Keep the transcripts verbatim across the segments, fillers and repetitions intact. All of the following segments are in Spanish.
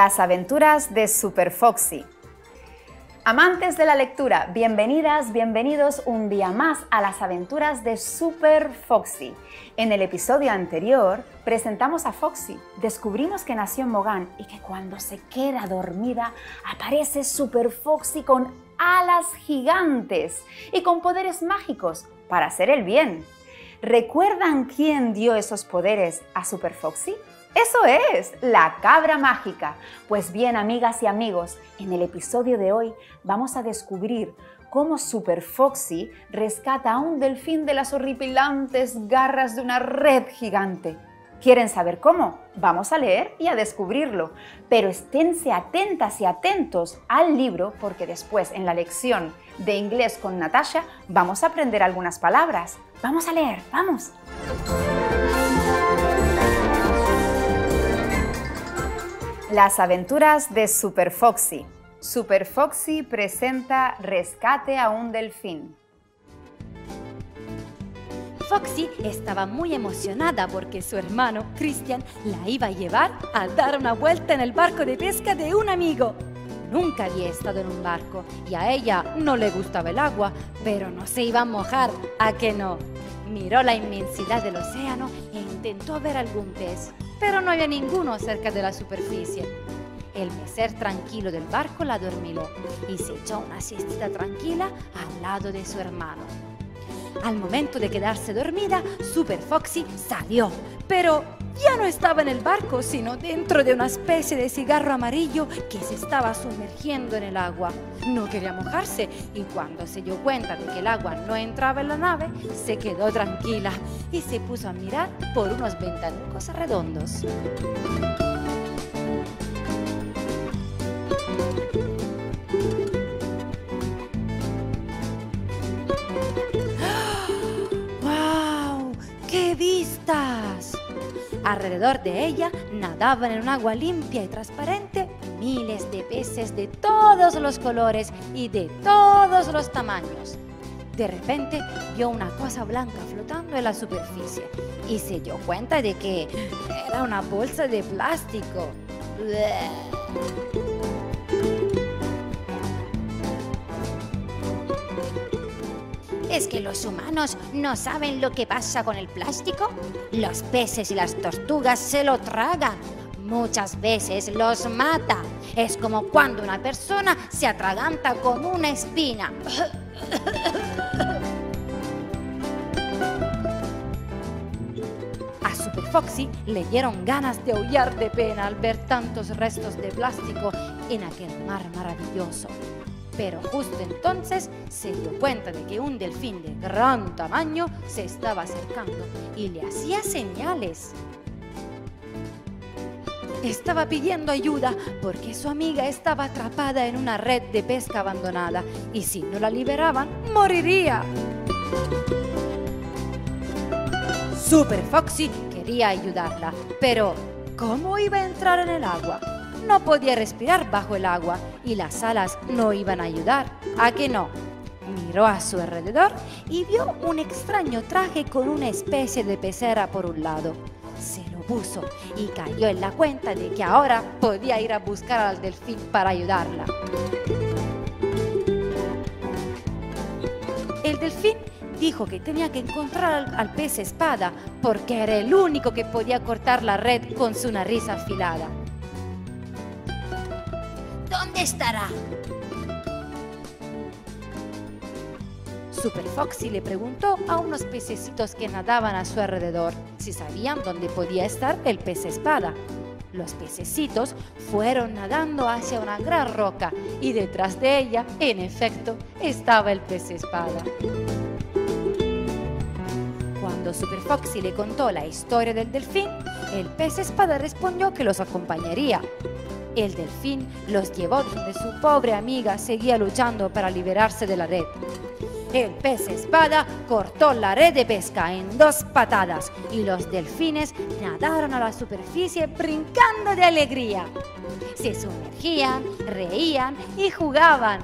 Las aventuras de Super Foxy. Amantes de la lectura, bienvenidas, bienvenidos un día más a las aventuras de Super Foxy. En el episodio anterior presentamos a Foxy, descubrimos que nació en Mogán y que cuando se queda dormida aparece Super Foxy con alas gigantes y con poderes mágicos para hacer el bien. ¿Recuerdan quién dio esos poderes a Super Foxy? ¡Eso es! ¡La cabra mágica! Pues bien, amigas y amigos, en el episodio de hoy vamos a descubrir cómo Super Foxy rescata a un delfín de las horripilantes garras de una red gigante. ¿Quieren saber cómo? Vamos a leer y a descubrirlo. Pero esténse atentas y atentos al libro porque después, en la lección de inglés con Natasha, vamos a aprender algunas palabras. ¡Vamos a leer! ¡Vamos! Las aventuras de Super Foxy. Super Foxy presenta Rescate a un delfín. Foxy estaba muy emocionada porque su hermano, Christian, la iba a llevar a dar una vuelta en el barco de pesca de un amigo. Nunca había estado en un barco y a ella no le gustaba el agua, pero no se iba a mojar, ¿a que no? Miró la inmensidad del océano e intentó ver algún pez, pero no había ninguno cerca de la superficie. El mecer tranquilo del barco la adormiló y se echó una siestita tranquila al lado de su hermano. Al momento de quedarse dormida, Super Foxy salió, pero ya no estaba en el barco, sino dentro de una especie de cigarro amarillo que se estaba sumergiendo en el agua. No quería mojarse y cuando se dio cuenta de que el agua no entraba en la nave, se quedó tranquila y se puso a mirar por unos ventanucos redondos. ¡Wow! ¡Qué vistas! Alrededor de ella nadaban en un agua limpia y transparente miles de peces de todos los colores y de todos los tamaños. De repente vio una cosa blanca flotando en la superficie y se dio cuenta de que era una bolsa de plástico. ¿Es que los humanos no saben lo que pasa con el plástico? Los peces y las tortugas se lo tragan. Muchas veces los mata. Es como cuando una persona se atraganta con una espina. A Super Foxy le dieron ganas de aullar de pena al ver tantos restos de plástico en aquel mar maravilloso. Pero justo entonces se dio cuenta de que un delfín de gran tamaño se estaba acercando y le hacía señales. Estaba pidiendo ayuda porque su amiga estaba atrapada en una red de pesca abandonada y si no la liberaban, moriría. Super Foxy quería ayudarla, pero ¿cómo iba a entrar en el agua? No podía respirar bajo el agua y las alas no iban a ayudar, ¿a que no? Miró a su alrededor y vio un extraño traje con una especie de pecera por un lado. Se lo puso y cayó en la cuenta de que ahora podía ir a buscar al delfín para ayudarla. El delfín dijo que tenía que encontrar al, al pez espada porque era el único que podía cortar la red con su nariz afilada. ¿Dónde estará? Super Foxy le preguntó a unos pececitos que nadaban a su alrededor si sabían dónde podía estar el pez espada. Los pececitos fueron nadando hacia una gran roca y detrás de ella, en efecto, estaba el pez espada. Cuando Super Foxy le contó la historia del delfín, el pez espada respondió que los acompañaría. El delfín los llevó donde su pobre amiga seguía luchando para liberarse de la red. El pez espada cortó la red de pesca en dos patadas y los delfines nadaron a la superficie brincando de alegría. Se sumergían, reían y jugaban.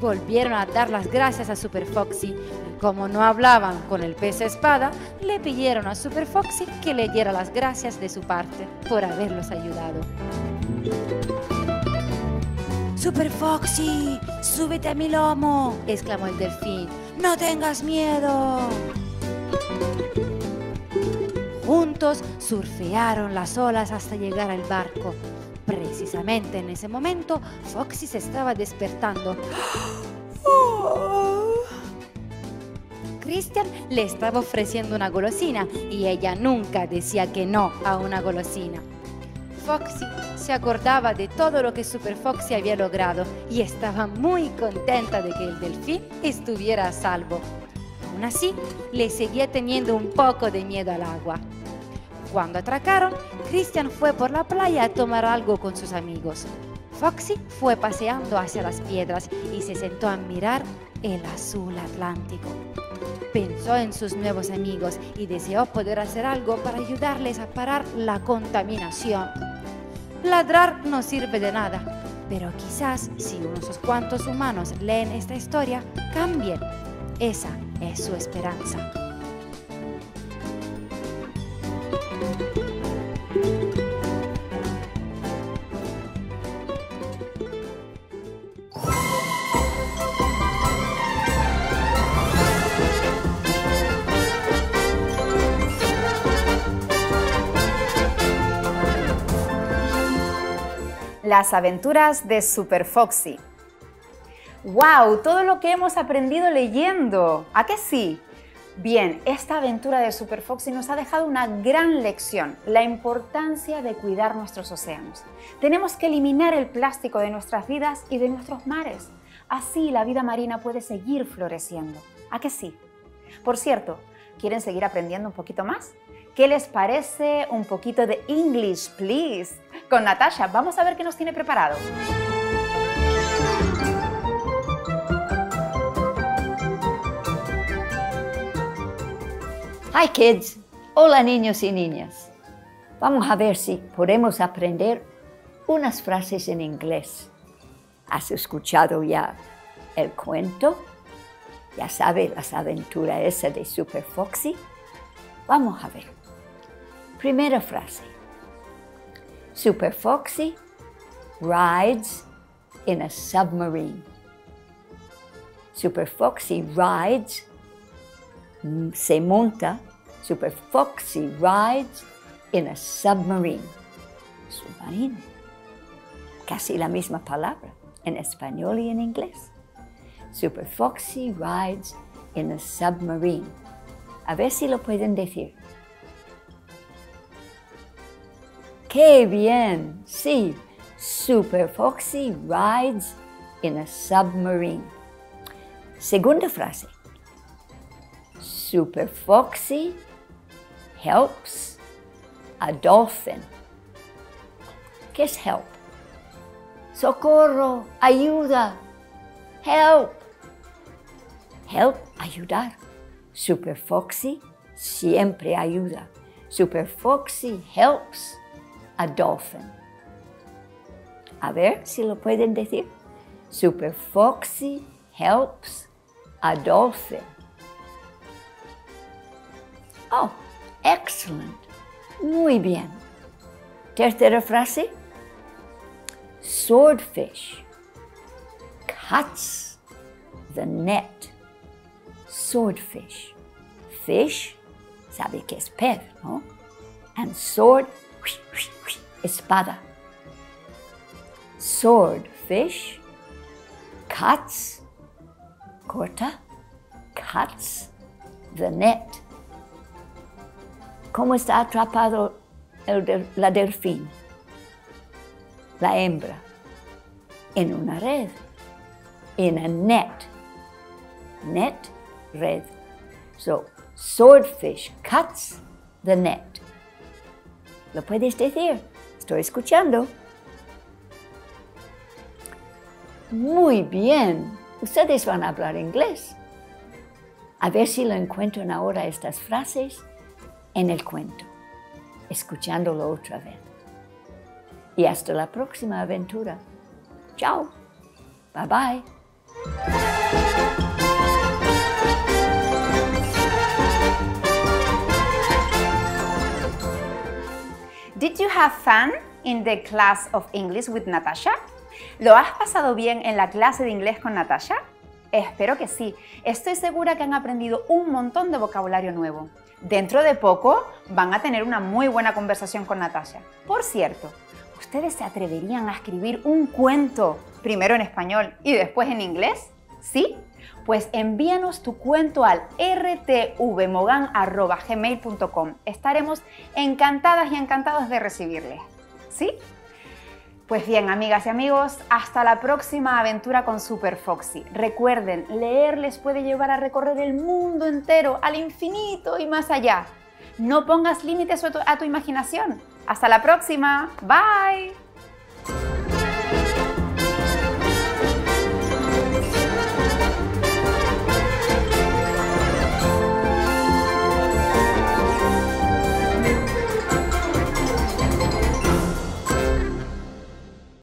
Volvieron a dar las gracias a Super Foxy y como no hablaban con el pez espada, le pidieron a Super Foxy que le diera las gracias de su parte por haberlos ayudado. Super Foxy, súbete a mi lomo, exclamó el delfín. No tengas miedo. Juntos surfearon las olas hasta llegar al barco. Precisamente en ese momento, Foxy se estaba despertando. Christian le estaba ofreciendo una golosina y ella nunca decía que no a una golosina. Foxy se acordaba de todo lo que Super Foxy había logrado y estaba muy contenta de que el delfín estuviera a salvo. Aún así, le seguía teniendo un poco de miedo al agua. Cuando atracaron, Christian fue por la playa a tomar algo con sus amigos. Foxy fue paseando hacia las piedras y se sentó a mirar el azul atlántico. Pensó en sus nuevos amigos y deseó poder hacer algo para ayudarles a parar la contaminación. Ladrar no sirve de nada, pero quizás si unos cuantos humanos leen esta historia, cambien. Esa es su esperanza. Las aventuras de Super Foxy. ¡Wow! Todo lo que hemos aprendido leyendo. ¿A qué sí? Bien, esta aventura de Super Foxy nos ha dejado una gran lección, la importancia de cuidar nuestros océanos. Tenemos que eliminar el plástico de nuestras vidas y de nuestros mares. Así la vida marina puede seguir floreciendo. ¿A qué sí? Por cierto, ¿quieren seguir aprendiendo un poquito más? ¿Qué les parece un poquito de English, please? Con Natasha, vamos a ver qué nos tiene preparado. Hi kids, hola niños y niñas. Vamos a ver si podemos aprender unas frases en inglés. ¿Has escuchado ya el cuento? ¿Ya sabes las aventuras esas de Super Foxy? Vamos a ver. Primera frase. Super Foxy rides in a submarine. Super Foxy rides, se monta. Super Foxy rides in a submarine. Submarine. Casi la misma palabra en español y en inglés. Super Foxy rides in a submarine. A ver si lo pueden decir. ¡Qué bien! Sí, Super Foxy rides in a submarine. Segunda frase. Super Foxy helps a dolphin. ¿Qué es help? ¡Socorro! ¡Ayuda! ¡Help! Help, ayudar. Super Foxy siempre ayuda. Super Foxy helps a dolphin. A ver si lo pueden decir. Super Foxy helps a dolphin. Oh, excellent. Muy bien. Tercera frase. Swordfish cuts the net. Swordfish. Fish, sabe que es pez, ¿no? And sword, espada. Swordfish cuts, corta, cuts the net. ¿Cómo está atrapado el, la delfín? La hembra. En una red. In a net. Net, red. So, swordfish cuts the net. ¿Lo puedes decir? Estoy escuchando. Muy bien. Ustedes van a hablar inglés. A ver si lo encuentran ahora estas frases en el cuento, escuchándolo otra vez. Y hasta la próxima aventura. Chao. Bye bye. Did you have fun? in the class of English with Natasha? ¿Lo has pasado bien en la clase de inglés con Natasha? Espero que sí. Estoy segura que han aprendido un montón de vocabulario nuevo. Dentro de poco van a tener una muy buena conversación con Natasha. Por cierto, ¿ustedes se atreverían a escribir un cuento primero en español y después en inglés? ¿Sí? Pues envíanos tu cuento al r t v mogan arroba gmail punto com. Estaremos encantadas y encantados de recibirles. ¿Sí? Pues bien, amigas y amigos, hasta la próxima aventura con Super Foxy. Recuerden, leer les puede llevar a recorrer el mundo entero, al infinito y más allá. No pongas límites a tu, a tu imaginación. ¡Hasta la próxima! ¡Bye!